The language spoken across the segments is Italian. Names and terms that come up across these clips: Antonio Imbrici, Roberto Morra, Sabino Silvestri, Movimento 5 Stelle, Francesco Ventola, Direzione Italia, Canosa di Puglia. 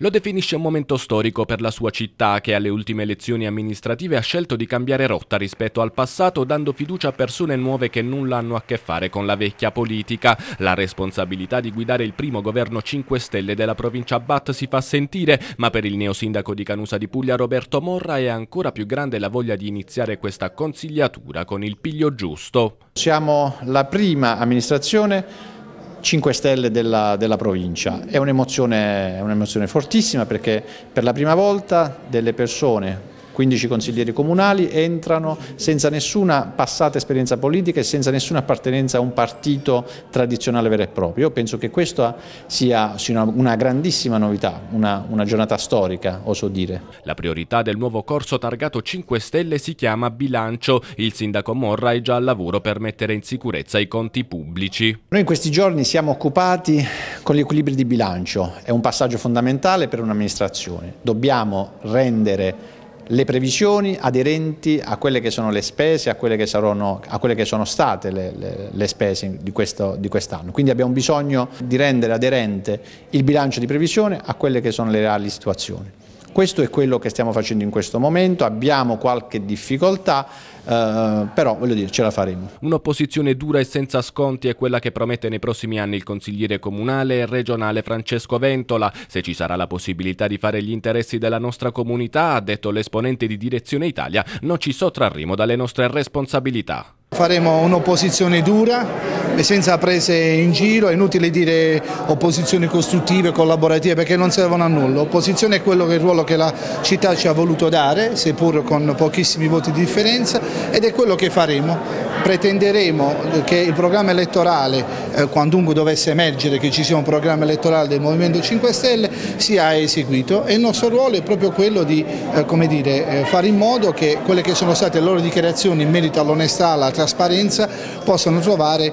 Lo definisce un momento storico per la sua città, che alle ultime elezioni amministrative ha scelto di cambiare rotta rispetto al passato, dando fiducia a persone nuove che nulla hanno a che fare con la vecchia politica. La responsabilità di guidare il primo governo 5 Stelle della provincia Bat si fa sentire, ma per il neosindaco di Canosa di Puglia Roberto Morra è ancora più grande la voglia di iniziare questa consigliatura con il piglio giusto. Siamo la prima amministrazione 5 Stelle della provincia. È un'emozione fortissima, perché per la prima volta delle persone, 15 consiglieri comunali, entrano senza nessuna passata esperienza politica e senza nessuna appartenenza a un partito tradizionale vero e proprio. Io penso che questa sia una grandissima novità, una giornata storica, oso dire. La priorità del nuovo corso targato 5 Stelle si chiama bilancio. Il sindaco Morra è già al lavoro per mettere in sicurezza i conti pubblici. Noi in questi giorni siamo occupati con gli equilibri di bilancio. È un passaggio fondamentale per un'amministrazione. Dobbiamo rendere le previsioni aderenti a quelle che sono le spese, a quelle che sono state le spese di quest'anno. Quindi abbiamo bisogno di rendere aderente il bilancio di previsione a quelle che sono le reali situazioni. Questo è quello che stiamo facendo in questo momento. Abbiamo qualche difficoltà, però voglio dire, ce la faremo. Un'opposizione dura e senza sconti è quella che promette nei prossimi anni il consigliere comunale e regionale Francesco Ventola. Se ci sarà la possibilità di fare gli interessi della nostra comunità, ha detto l'esponente di Direzione Italia, non ci sottrarremo dalle nostre responsabilità. Faremo un'opposizione dura e senza prese in giro. È inutile dire opposizioni costruttive, collaborative, perché non servono a nulla. L'opposizione è quello che è il ruolo che la città ci ha voluto dare, seppur con pochissimi voti di differenza, ed è quello che faremo. Pretenderemo che il programma elettorale, quandunque dovesse emergere che ci sia un programma elettorale del Movimento 5 Stelle, sia eseguito, e il nostro ruolo è proprio quello di fare in modo che quelle che sono state le loro dichiarazioni in merito all'onestà, alla trasparenza, possano trovare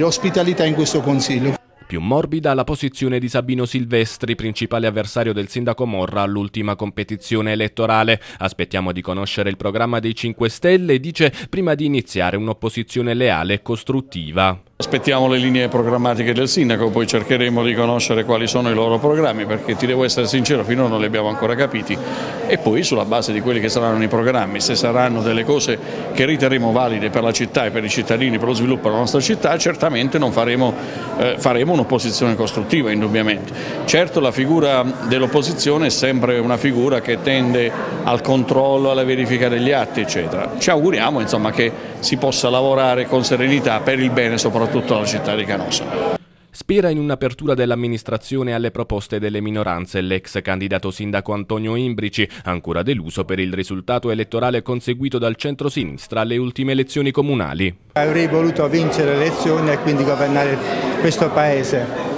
ospitalità in questo Consiglio. Più morbida la posizione di Sabino Silvestri, principale avversario del sindaco Morra all'ultima competizione elettorale. Aspettiamo di conoscere il programma dei 5 Stelle, dice, prima di iniziare un'opposizione leale e costruttiva. Aspettiamo le linee programmatiche del sindaco, poi cercheremo di conoscere quali sono i loro programmi, perché ti devo essere sincero, finora non li abbiamo ancora capiti, e poi sulla base di quelli che saranno i programmi, se saranno delle cose che riterremo valide per la città e per i cittadini, per lo sviluppo della nostra città, certamente non faremo un'opposizione costruttiva, indubbiamente. Certo, la figura dell'opposizione è sempre una figura che tende al controllo, alla verifica degli atti, eccetera. Ci auguriamo, insomma, che si possa lavorare con serenità per il bene soprattutto alla città di Canosa. Spera in un'apertura dell'amministrazione alle proposte delle minoranze l'ex candidato sindaco Antonio Imbrici, ancora deluso per il risultato elettorale conseguito dal centro-sinistra alle ultime elezioni comunali. Avrei voluto vincere le elezioni e quindi governare questo paese.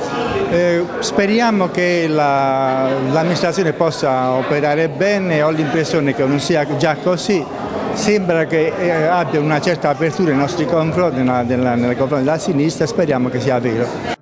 Speriamo che l'amministrazione possa operare bene. Ho l'impressione che non sia già così. Sembra che abbia una certa apertura nei nostri confronti, nei confronti della sinistra, e speriamo che sia vero.